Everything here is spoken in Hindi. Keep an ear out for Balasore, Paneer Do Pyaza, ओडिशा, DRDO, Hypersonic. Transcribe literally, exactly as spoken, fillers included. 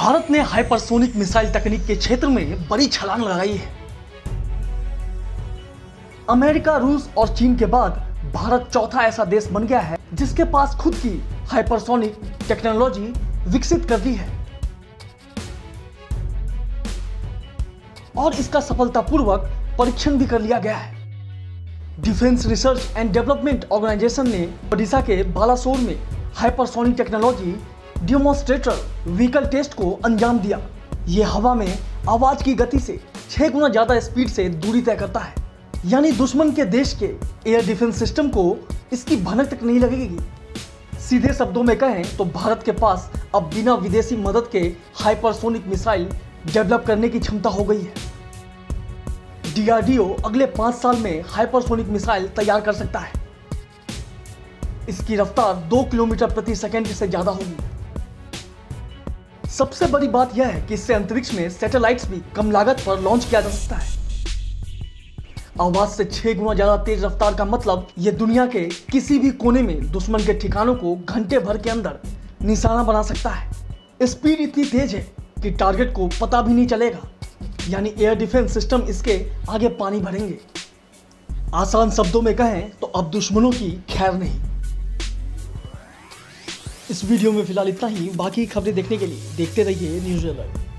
भारत ने हाइपरसोनिक मिसाइल तकनीक के क्षेत्र में बड़ी छलांग लगाई है। अमेरिका, रूस और चीन के बाद भारत चौथा ऐसा देश बन गया है जिसके पास खुद की हाइपरसोनिक टेक्नोलॉजी विकसित कर दी है और इसका सफलतापूर्वक परीक्षण भी कर लिया गया है। Defence research and development organisation ने ओडिशा के बालासोर में hypersonic technology demonstrator vehicle test को अंजाम दिया। ये हवा में आवाज की गति से छह गुना ज्यादा स्पीड से दूरी तय करता है, यानी दुश्मन के देश के एयर डिफेंस सिस्टम को इसकी भनक तक नहीं लगेगी। सीधे शब्दों में कहें तो भारत के पास अब बिना विदेशी मदद के हाइपरसोनिक मिसाइल डेवलप करने की क्षमता हो गई है। डी आर डी ओ अगले पाँच साल में हाइपरसोनिक मिसाइल तैयार कर सकता है। इसकी रफ्तार दो किलोमीटर प्रति सेकंड से ज्यादा होगी। सबसे बड़ी बात यह है कि इससे अंतरिक्ष में सैटेलाइट्स भी कम लागत पर लॉन्च किया जा सकता है। आवाज से छह गुना ज्यादा तेज रफ्तार का मतलब यह दुनिया के किसी भी कोने में दुश्मन के ठिकानों को घंटे भर के अंदर निशाना बना सकता है। स्पीड इतनी तेज है कि टारगेट को पता भी नहीं चलेगा, यानी एयर डिफेंस सिस्टम इसके आगे पानी भरेंगे। आसान शब्दों में कहें तो अब दुश्मनों की खैर नहीं। इस वीडियो में फिलहाल इतना ही। बाकी खबरें देखने के लिए देखते रहिए न्यूज़ अलर्ट।